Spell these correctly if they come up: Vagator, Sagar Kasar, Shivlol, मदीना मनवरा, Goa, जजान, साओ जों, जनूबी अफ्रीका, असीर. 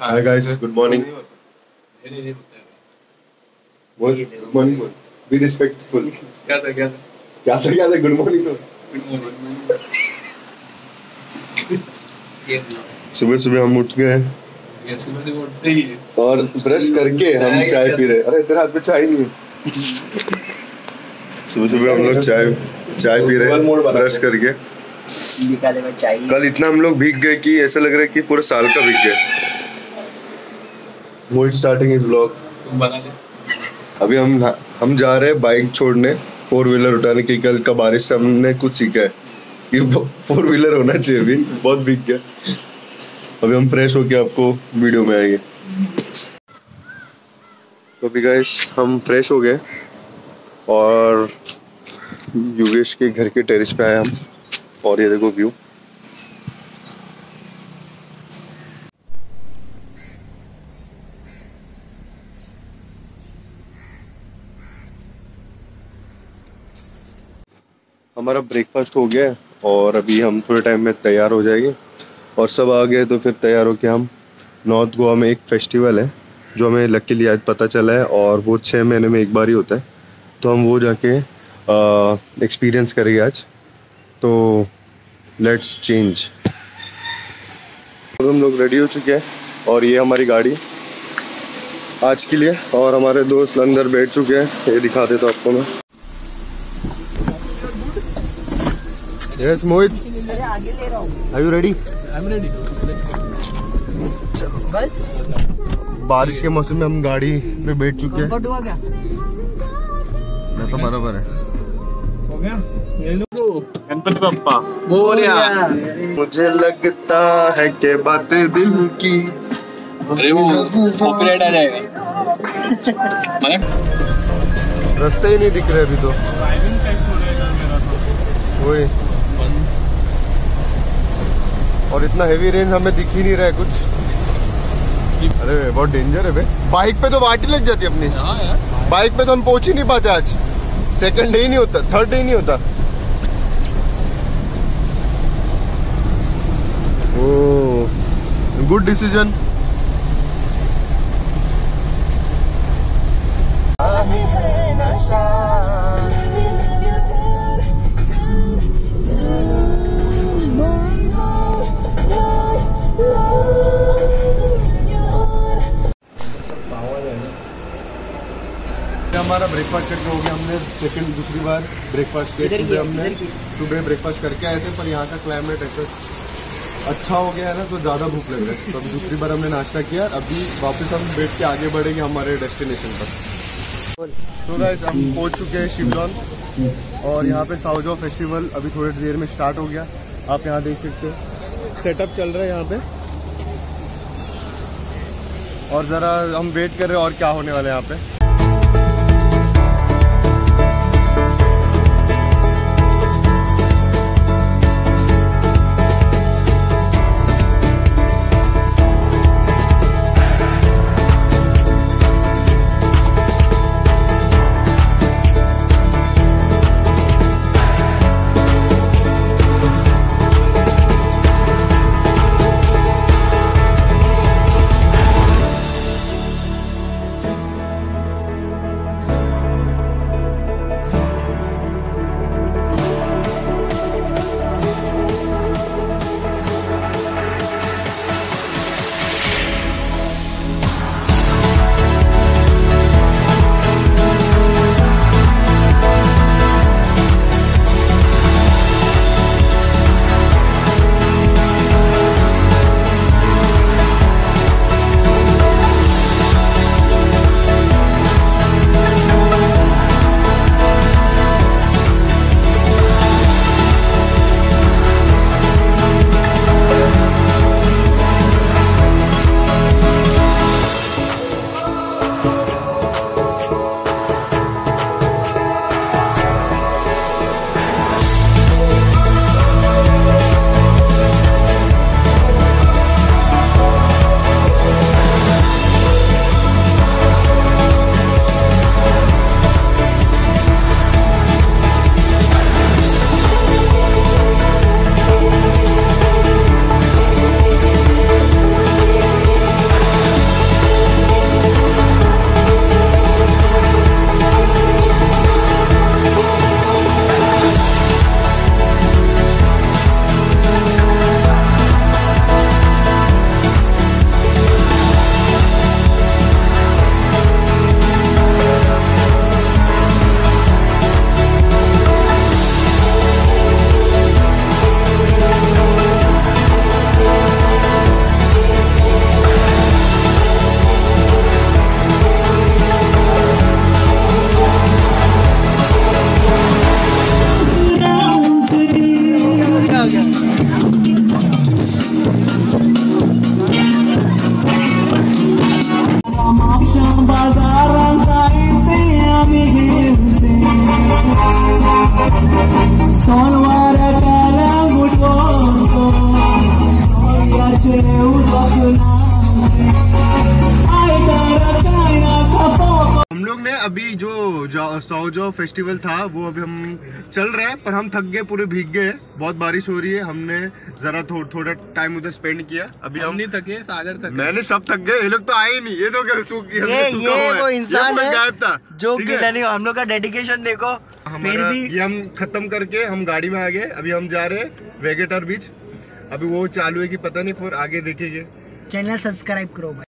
हाय guys, good morning. बोल good morning, बोल be respectful. क्या था गुड मॉर्निंग तो सुबह हम उठ गए और ब्रश करके हम चाय पी रहे। अरे तेरे हाथ में चाय नहीं है। सुबह हम लोग चाय पी रहे ब्रश करके। कल इतना हम लोग भीग गए कि ऐसा लग रहा है कि पूरे साल का भीग गए। Mohit starting is vlog. अभी हम जा रहे हैं बाइक छोड़ने, 4 व्हीलर उठाने की। कल का बारिश से हमने कुछ सीखा है कि 4 व्हीलर होना चाहिए। अभी बहुत भीग गया। अभी हम फ्रेश होके आपको वीडियो में आएंगे। तो अभी गाइस हम फ्रेश हो गए और योगेश के घर के टेरेस पे आए हम। और ये देखो व्यू। हमारा ब्रेकफास्ट हो गया और अभी हम थोड़े टाइम में तैयार हो जाएंगे और सब आ गए। तो फिर तैयार होके हम नॉर्थ गोवा में एक फेस्टिवल है जो हमें लकीली आज पता चला है और वो 6 महीने में एक बार ही होता है। तो हम वो जाके एक्सपीरियंस करेंगे आज। तो लेट्स चेंज। हम लोग रेडी हो चुके हैं और ये हमारी गाड़ी आज के लिए। और हमारे दोस्त अंदर बैठ चुके हैं, ये दिखा देता हूँ आपको मैं। यस मोहित, आगे ले रहा हूँ। Are you ready? I am ready. चलो बस। बारिश के मौसम में हम गाड़ी में बैठ चुके हैं। कंफर्ट हुआ क्या? मैं तो बराबर है। हो गया? ले लो गणपति बप्पा मोरिया। मुझे लगता है कि बातें दिल की। अरे वो कॉपीराइट आ जाएगा। मैंने रास्ते ही नहीं दिख रहे अभी तो। ड्राइविंग टाइप हो जाएगा मेरा तो। ओए और इतना हेवी रेंज हमें दिख ही नहीं रहा है कुछ। अरे बहुत डेंजर है बे। बाइक पे तो वाटी लग जाती है अपनी। हाँ यार, बाइक पे तो हम पहुंच ही नहीं पाते। आज सेकंड डे ही नहीं होता, थर्ड डे ही नहीं होता। Good decision. हमारा ब्रेकफास्ट करके हो गया। हमने सेकंड दूसरी बार ब्रेकफास्ट किया। हमने सुबह ब्रेकफास्ट करके आए थे पर यहाँ का क्लाइमेट ऐसा अच्छा हो गया है ना, तो ज़्यादा भूख लग रही है। तो दूसरी बार हमने नाश्ता किया। अभी वापस हम बैठ के आगे बढ़ेंगे हमारे डेस्टिनेशन पर। तो गाइस हम पहुँच चुके हैं शिवलॉल और यहाँ पे साओ जों फेस्टिवल अभी थोड़ी देर में स्टार्ट हो गया। आप यहाँ देख सकते हो सेटअप चल रहा है यहाँ पे। और ज़रा हम वेट कर रहे हैं और क्या होने वाला है यहाँ पे। सौ जो फेस्टिवल था वो अभी हम चल रहे हैं, पर हम थक गए, पूरे भीग गए, बहुत बारिश हो रही है। हमने जरा थोड़ा टाइम उधर स्पेंड किया। अभी हम नहीं थके, सागर थके, मैंने सब थक गए, ये लोग तो आए नहीं। ये तो ये वो इंसान था जो हम लोग का डेडिकेशन देखो। फिर भी ये हम खत्म करके हम गाड़ी में आ गए। अभी हम जा रहे हैं वेगेटर बीच। अभी वो चालू है कि पता नहीं, फिर आगे देखेंगे। चैनल सब्सक्राइब करो।